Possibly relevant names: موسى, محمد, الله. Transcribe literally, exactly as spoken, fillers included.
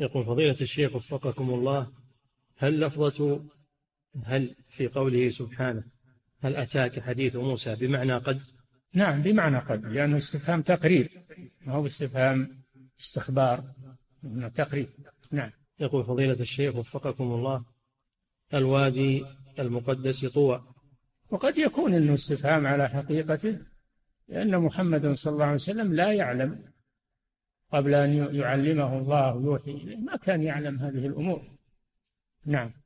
يقول فضيلة الشيخ وفقكم الله، هل لفظة هل في قوله سبحانه هل أتاك حديث موسى بمعنى قد؟ نعم بمعنى قد، لأنه استفهام تقرير، ما هو استفهام استخبار، من تقرير. نعم. يقول فضيلة الشيخ وفقكم الله، الوادي المقدس طوى، وقد يكون أنه استفهام على حقيقته، لأن محمدا صلى الله عليه وسلم لا يعلم قبل أن يعلمه الله ويوحي إليه، ما كان يعلم هذه الأمور. نعم.